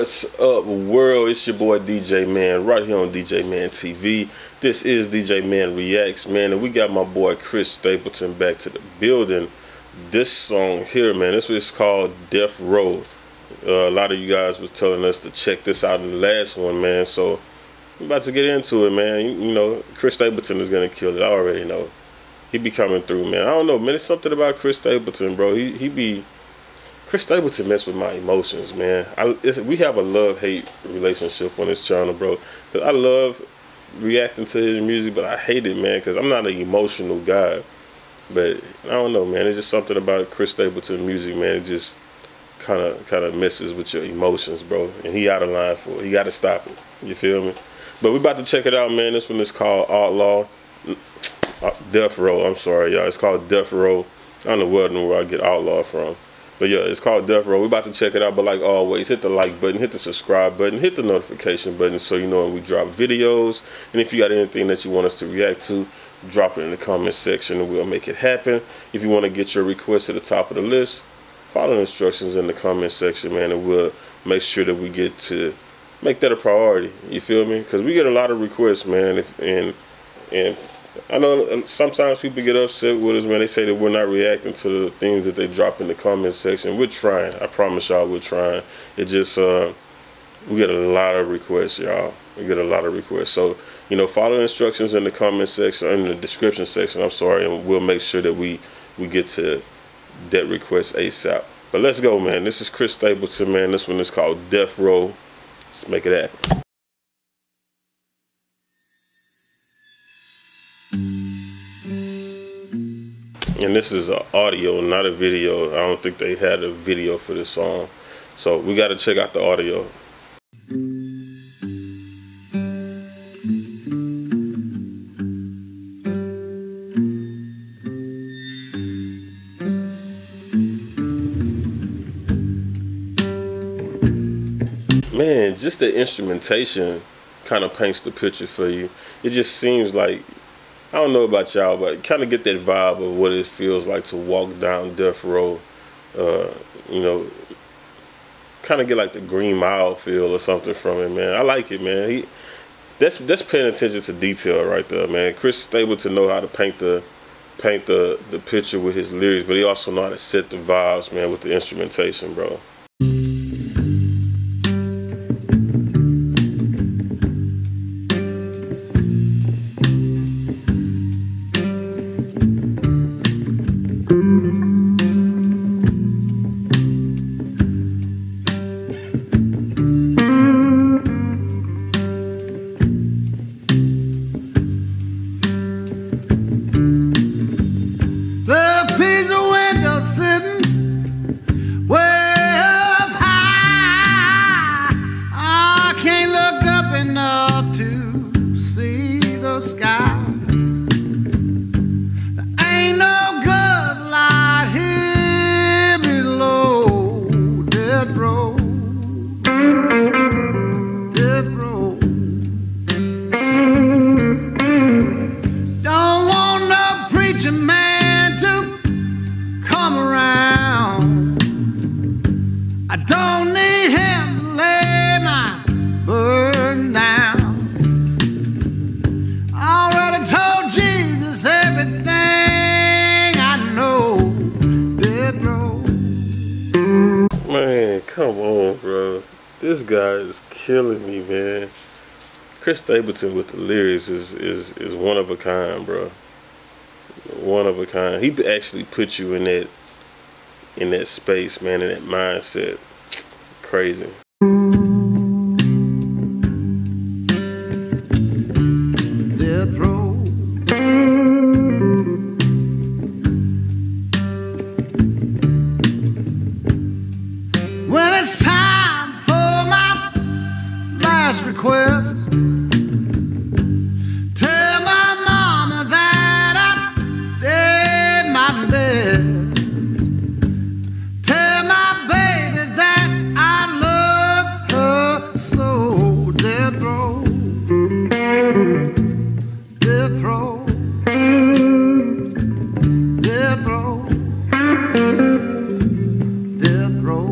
What's up, world? It's your boy DJ Mann right here on DJ Mann TV. This is DJ Mann Reacts, man, and we got my boy Chris Stapleton back to the building. This song here, man, this is called Death Row. A lot of you guys was telling us to check this out in the last one, man, so I'm about to get into it, man. You know, Chris Stapleton is going to kill it. I already know. He be coming through, man. I don't know, man. It's something about Chris Stapleton, bro. Chris Stapleton mess with my emotions, man. We have a love-hate relationship on this channel, bro. Cause I love reacting to his music, but I hate it, man, because I'm not an emotional guy. But I don't know, man. It's just something about Chris Stapleton music, man. It just kind of messes with your emotions, bro. And he out of line for it. He got to stop it. You feel me? But we about to check it out, man. This one is called Death Row. I'm sorry, y'all. It's called Death Row. I don't know where I get Outlaw from. But yeah, it's called Death Row. We're about to check it out, but like always, hit the like button, hit the subscribe button, hit the notification button so you know when we drop videos. And if you got anything that you want us to react to, drop it in the comment section and we'll make it happen. If you want to get your request to the top of the list, follow the instructions in the comment section, man, and we'll make sure that we get to make that a priority. You feel me? Because we get a lot of requests, man, and I know sometimes people get upset with us, man. They say that we're not reacting to the things that they drop in the comment section. We're trying. I promise y'all we're trying. It just, we get a lot of requests, y'all. We get a lot of requests. So, you know, follow the instructions in the comment section, in the description section, I'm sorry, and we'll make sure that we get to that request ASAP. But let's go, man. This is Chris Stapleton, man. This one is called Death Row. Let's make it happen. And this is an audio, not a video. I don't think they had a video for this song. So we got to check out the audio. Man, just the instrumentation kind of paints the picture for you. It just seems like, I don't know about y'all, but kind of get that vibe of what it feels like to walk down Death Row. You know, kind of get like the Green Mile feel or something from it, man. I like it, man. That's paying attention to detail right there, man. Chris Stapleton know how to paint the picture with his lyrics, but he also know how to set the vibes, man, with the instrumentation, bro. This guy is killing me, man. Chris Stapleton with the lyrics is one of a kind, bro. One of a kind. He actually put you in that space, man, in that mindset. Crazy. Request. Tell my mama that I did my best. Tell my baby that I love her so. Death row, death row, death row, death row.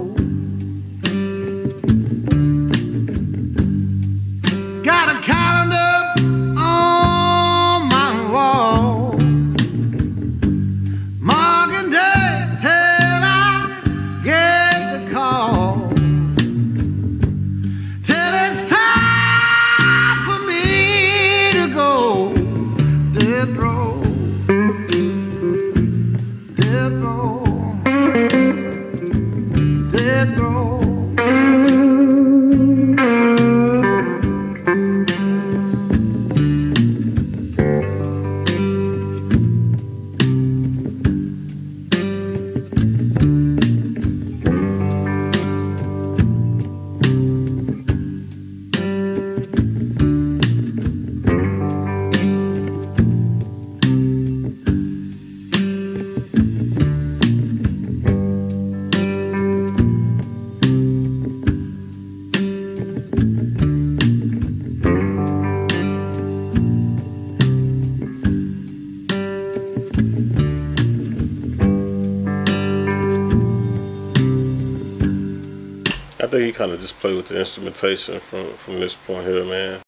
just play with the instrumentation from this point here, man.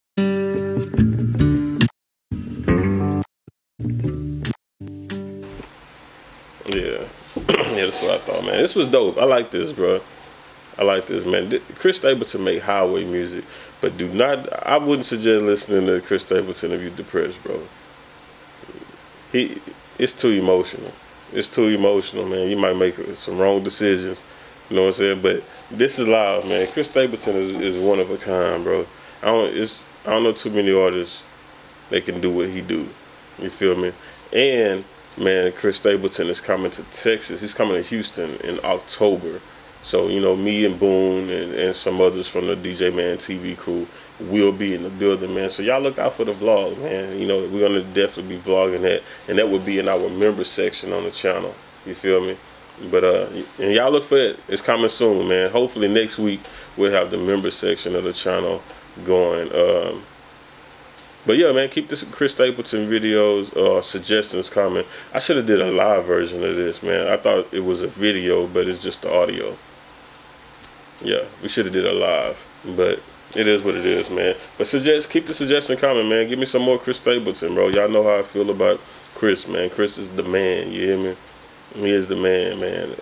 Yeah. Yeah, that's what I thought, man. This was dope. I like this, bro. I like this, man. Chris Stapleton make highway music, but do not. I wouldn't suggest listening to Chris Stapleton if you're depressed, bro. It's too emotional. It's too emotional, man. You might make some wrong decisions. You know what I'm saying? But this is live, man. Chris Stapleton is one of a kind, bro. I don't know too many artists that can do what he do. You feel me? And man, Chris Stapleton is coming to Texas. He's coming to Houston in October. So, you know, me and Boone and some others from the DJ Mann TV crew will be in the building, man. So y'all look out for the vlog, man. You know, we're going to definitely be vlogging that. And that will be in our member section on the channel. You feel me? But, and y'all look for it. It's coming soon, man. Hopefully next week we'll have the member section of the channel going. But yeah, man, keep this Chris Stapleton videos, suggestions coming. I should have did a live version of this, man. I thought it was a video, but it's just the audio. Yeah, we should have did a live, but it is what it is, man. But keep the suggestion coming, man. Give me some more Chris Stapleton, bro. Y'all know how I feel about Chris, man. Chris is the man, you hear me? He is the man, man.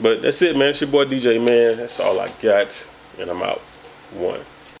But that's it, man. It's your boy DJ Mann. That's all I got, and I'm out. One.